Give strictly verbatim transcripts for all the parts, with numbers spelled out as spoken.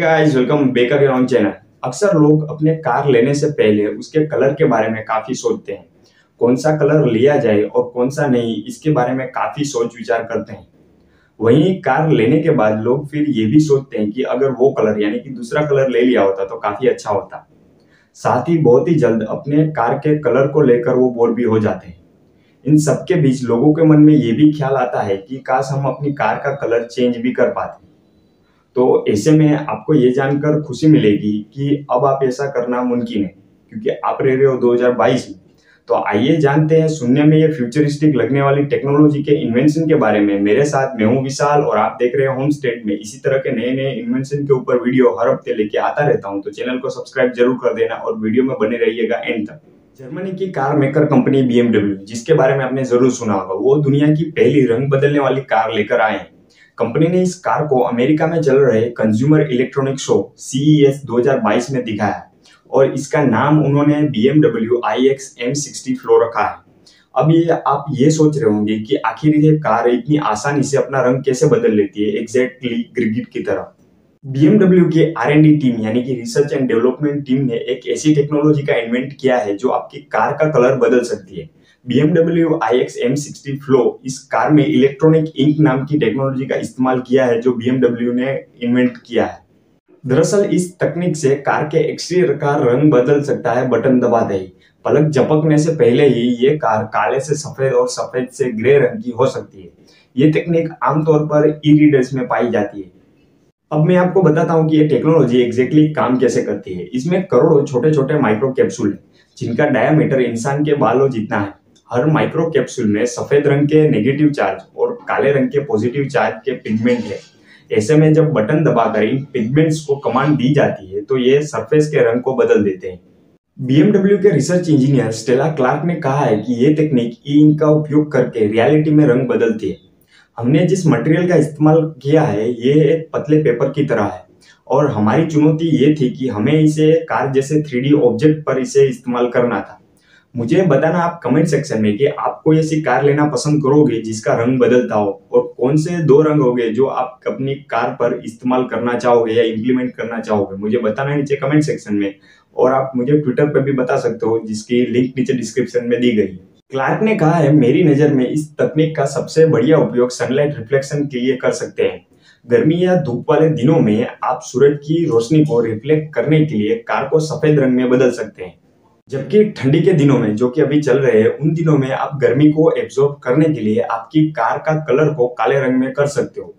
Guys welcome back to our channel. अक्सर लोग अपने कार लेने से पहले उसके कलर के बारे में काफी सोचते हैं, कौन सा कलर लिया जाए और कौन सा नहीं, इसके बारे में काफी सोच विचार करते हैं। वहीं कार लेने के बाद लोग फिर ये भी सोचते हैं कि अगर वो कलर यानी कि दूसरा कलर ले लिया होता तो काफी अच्छा होता। साथ ही बहुत ही जल्द अपने कार के कलर को लेकर वो बोर भी हो जाते हैं। इन सबके बीच लोगों के मन में ये भी ख्याल आता है कि काश हम अपनी कार का कलर चेंज भी कर पाते। तो ऐसे में आपको ये जानकर खुशी मिलेगी कि अब आप ऐसा करना मुमकिन है, क्योंकि आप रह रहे हो दो हज़ार बाईस में। तो आइए जानते हैं, सुनने में ये फ्यूचरिस्टिक लगने वाली टेक्नोलॉजी के इन्वेंशन के बारे में। मेरे साथ मैं हूँ विशाल और आप देख रहे हो होमस्टेड में। इसी तरह के नए नए इन्वेंशन के ऊपर वीडियो हर हफ्ते लेके आता रहता हूँ, तो चैनल को सब्सक्राइब जरूर कर देना और वीडियो में बने रहिएगा एंड तक। जर्मनी की car maker company B M W, जिसके बारे में आपने जरूर सुना होगा, वो दुनिया की पहली रंग बदलने वाली कार लेकर आए हैं। कंपनी ने इस कार को अमेरिका में चल रहे consumer electronic show C E S दो हज़ार बाईस में दिखाया और इसका नाम उन्होंने B M W I X M sixty flow रखा है। अब ये आप ये सोच रहे होंगे कि आखिर ये कार इतनी आसानी से अपना रंग कैसे बदल लेती है, एग्जैक्टली ग्रिगिट की तरह। बी एम डब्ल्यू की आर एंड डी टीम यानी कि रिसर्च एंड डेवलपमेंट टीम ने एक ऐसी टेक्नोलॉजी का इन्वेंट किया है जो आपकी कार का कलर बदल सकती है। B M W I X M sixty Flow इस कार में इलेक्ट्रॉनिक इंक नाम की टेक्नोलॉजी का इस्तेमाल किया है जो बी एम डब्ल्यू ने इन्वेंट किया है। दरअसल इस तकनीक से कार के एक्सटीरियर का रंग बदल सकता है बटन दबाते ही। पलक झपकने से पहले ही ये कार काले से सफेद और सफेद से ग्रे रंग की हो सकती है। ये तकनीक आमतौर पर ई रीडर्स में पाई जाती है। अब मैं आपको बताता हूँ कि ये टेक्नोलॉजी एग्जैक्टली काम कैसे करती है। इसमें करोड़ों छोटे छोटे माइक्रो कैप्सूल है जिनका डायामीटर इंसान के बालों जितना है। हर माइक्रो कैप्सूल में सफेद रंग के नेगेटिव चार्ज और काले रंग के पॉजिटिव चार्ज के पिगमेंट है। ऐसे में जब बटन दबाकर इन पिगमेंट्स को कमांड दी जाती है तो ये सरफेस के रंग को बदल देते हैं। बी एम डब्ल्यू के रिसर्च इंजीनियर स्टेला क्लार्क ने कहा है कि ये तकनीक ई इंक का उपयोग करके रियलिटी में रंग बदलती है। हमने जिस मटेरियल का इस्तेमाल किया है ये एक पतले पेपर की तरह है और हमारी चुनौती ये थी कि हमें इसे कार जैसे थ्री डी ऑब्जेक्ट पर इसे इस्तेमाल करना था। मुझे बताना आप कमेंट सेक्शन में कि आपको ऐसी कार लेना पसंद करोगे जिसका रंग बदलता हो, और कौन से दो रंग होंगे जो आप अपनी कार पर इस्तेमाल करना चाहोगे या इम्प्लीमेंट करना चाहोगे। मुझे बताना नीचे कमेंट सेक्शन में, और आप मुझे ट्विटर पर भी बता सकते हो जिसकी लिंक नीचे डिस्क्रिप्शन में दी गई है। क्लार्क ने कहा है, मेरी नज़र में इस तकनीक का सबसे बढ़िया उपयोग सनलाइट रिफ्लेक्शन के लिए कर सकते हैं। गर्मी या धूप वाले दिनों में आप सूरज की रोशनी को रिफ्लेक्ट करने के लिए कार को सफेद रंग में बदल सकते हैं, जबकि ठंडी के दिनों में जो कि अभी चल रहे हैं उन दिनों में आप गर्मी को एब्जॉर्ब करने के लिए आपकी कार का कलर को काले रंग में कर सकते हो।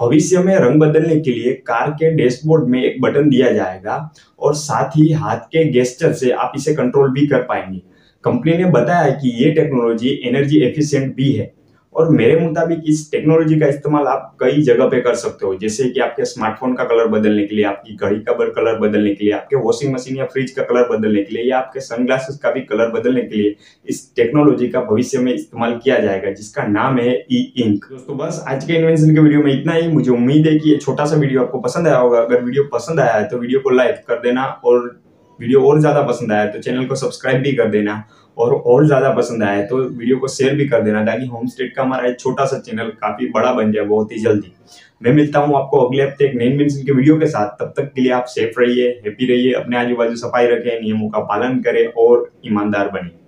भविष्य में रंग बदलने के लिए कार के डैशबोर्ड में एक बटन दिया जाएगा और साथ ही हाथ के गेस्चर से आप इसे कंट्रोल भी कर पाएंगे। कंपनी ने बताया कि ये टेक्नोलॉजी एनर्जी एफिशिएंट भी है और मेरे मुताबिक इस टेक्नोलॉजी का इस्तेमाल आप कई जगह पे कर सकते हो, जैसे कि आपके स्मार्टफोन का कलर बदलने के लिए, आपकी घड़ी का कलर बदलने के लिए, आपके वॉशिंग मशीन या फ्रिज का कलर बदलने के लिए, या आपके सनग्लासेस का भी कलर बदलने के लिए इस टेक्नोलॉजी का भविष्य में इस्तेमाल किया जाएगा, जिसका नाम है ई इंक। दोस्तों बस आज के इन्वेंशन के वीडियो में इतना ही। मुझे उम्मीद है कि ये छोटा सा वीडियो आपको पसंद आया होगा। अगर वीडियो पसंद आया है तो वीडियो को लाइक कर देना, और वीडियो और ज़्यादा पसंद आया तो चैनल को सब्सक्राइब भी कर देना, और और ज़्यादा पसंद आया तो वीडियो को शेयर भी कर देना, ताकि होमस्टेड का हमारा एक छोटा सा चैनल काफ़ी बड़ा बन जाए बहुत ही जल्दी। मैं मिलता हूँ आपको अगले हफ्ते एक नए इन्वेंशन के वीडियो के साथ। तब तक के लिए आप सेफ रहिए, हैप्पी रहिए, अपने आजू बाजू सफाई रखें, नियमों का पालन करें और ईमानदार बने।